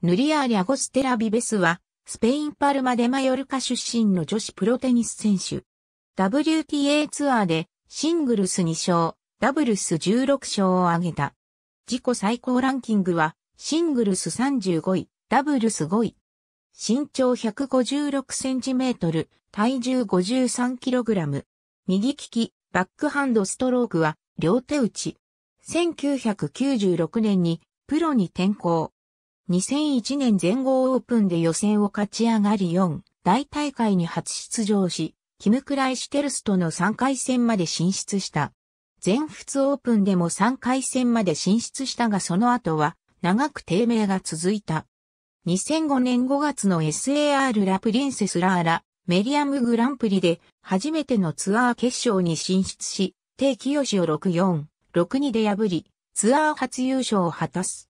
ヌリアー・リャゴステラ・ビベスは、スペイン・パルマ・デ・マヨルカ出身の女子プロテニス選手。WTA ツアーで、シングルス2勝、ダブルス16勝を挙げた。自己最高ランキングは、シングルス35位、ダブルス5位。身長156センチメートル、体重53キログラム。右利き、バックハンドストロークは、両手打ち。1996年に、プロに転向。2001年全豪オープンで予選を勝ち上がり4大大会に初出場し、キム・クライシュテルスとの3回戦まで進出した。全仏オープンでも3回戦まで進出したがその後は長く低迷が続いた。2005年5月の SAR ラプリンセスラーラメリアムグランプリで初めてのツアー決勝に進出し、テイ・キヨシを 6-4、6-2 で破り、ツアー初優勝を果たす。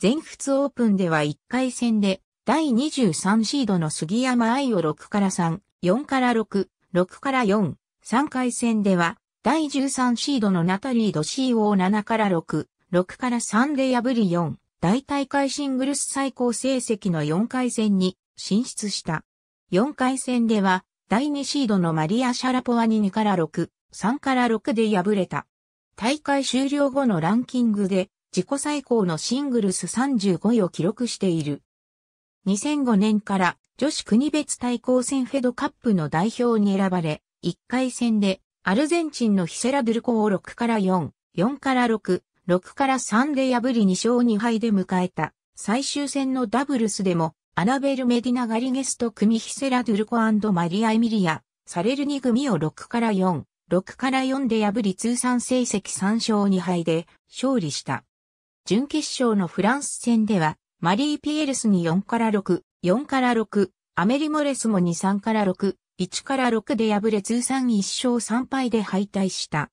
全仏オープンでは1回戦で第23シードの杉山愛を6-3、4-6、6-4、3回戦では第13シードのナタリー・ドシーを7-6、6-3で破り4、大大会シングルス最高成績の4回戦に進出した。4回戦では第2シードのマリア・シャラポワに2-6、3-6で敗れた。大会終了後のランキングで自己最高のシングルス35位を記録している。2005年から女子国別対抗戦フェドカップの代表に選ばれ、1回戦でアルゼンチンのヒセラ・ドゥルコを6-4、4-6、6-3で破り2勝2敗で迎えた。最終戦のダブルスでもアナベル・メディナ・ガリゲスと組ヒセラ・ドゥルコ&マリア・エミリア・サレルニ組を6-4、6-4で破り通算成績3勝2敗で勝利した。準決勝のフランス戦では、マリー・ピエルスに4-6、4-6、アメリ・モレスも2-3-6、1-6で敗れ通算1勝3敗で敗退した。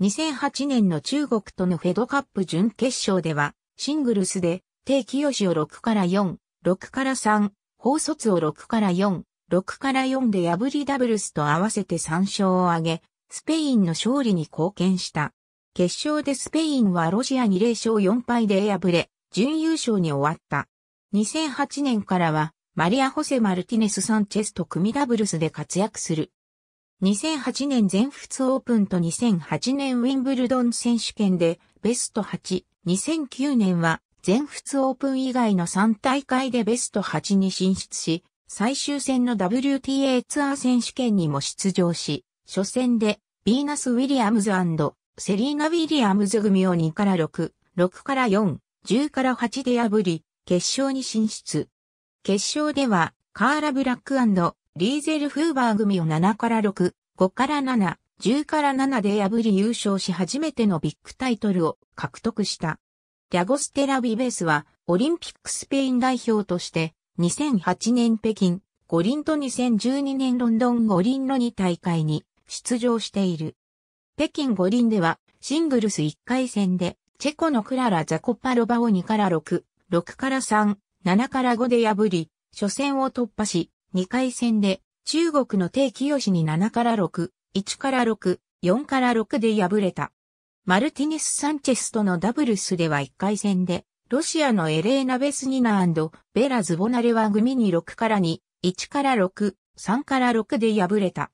2008年の中国とのフェドカップ準決勝では、シングルスで、テイ・キヨシを6-4、6-3、ホウ・ソツを6-4、6-4で破りダブルスと合わせて3勝を挙げ、スペインの勝利に貢献した。決勝でスペインはロシアに0勝4敗で敗れ、準優勝に終わった。2008年からは、マリア・ホセ・マルティネス・サンチェスと組ダブルスで活躍する。2008年全仏オープンと2008年ウィンブルドン選手権でベスト8、2009年は全仏オープン以外の3大会でベスト8に進出し、最終戦の WTA ツアー選手権にも出場し、初戦でヴィーナス・ウィリアムズ&セリーナ・ウィリアムズ組を2-6、6-4、10-8で破り、決勝に進出。決勝では、カーラ・ブラック&リーゼル・フーバー組を7-6、5-7、10-7で破り優勝し初めてのビッグタイトルを獲得した。リャゴステラ・ビベスは、オリンピックスペイン代表として、2008年北京、五輪と2012年ロンドン五輪の2大会に出場している。北京五輪ではシングルス1回戦でチェコのクララ・ザコパロバを2-6、6-3、7-5で破り、初戦を突破し、2回戦で中国のテイ・キヨシに7-6、1-6、4-6で敗れた。マルティネス・サンチェスとのダブルスでは1回戦で、ロシアのエレーナ・ベスニナ&ベラ・ズボナレワ組に6-2、1-6、3-6で敗れた。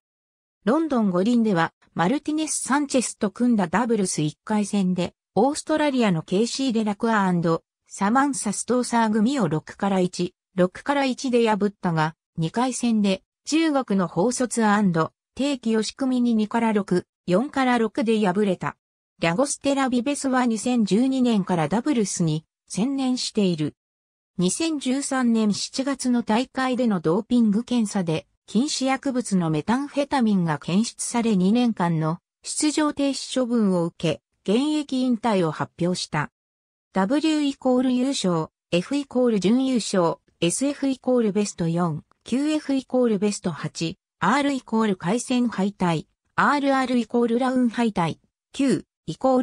ロンドン五輪では、マルティネス・サンチェスと組んだダブルス1回戦で、オーストラリアのケイシー・デラクア&サマンサ・ストーサー組を6-1、6-1で破ったが、2回戦で中国のホウ・ソツ&テイ・キヨシ組に2-6、4-6で敗れた。リャゴステラ・ビベスは2012年からダブルスに専念している。2013年7月の大会でのドーピング検査で、禁止薬物のメタンフェタミンが検出され2年間の出場停止処分を受け、現役引退を発表した。W= 優勝、F= 準優勝、SF= ベスト4、QF= ベスト8、R= 回戦敗退、RR= ラウン敗退、Q=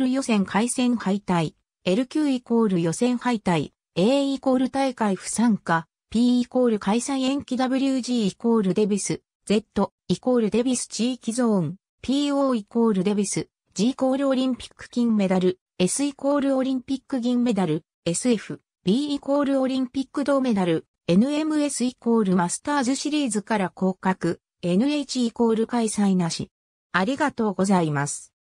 予選回戦敗退、LQ= 予選敗退、A= 大会不参加。P= 開催延期 WG= デビス、Z= デビス地域ゾーン、PO= デビス、G= オリンピック金メダル、S= オリンピック銀メダル、SF、B= オリンピック銅メダル、NMS= マスターズシリーズから降格、NH= 開催なし。ありがとうございます。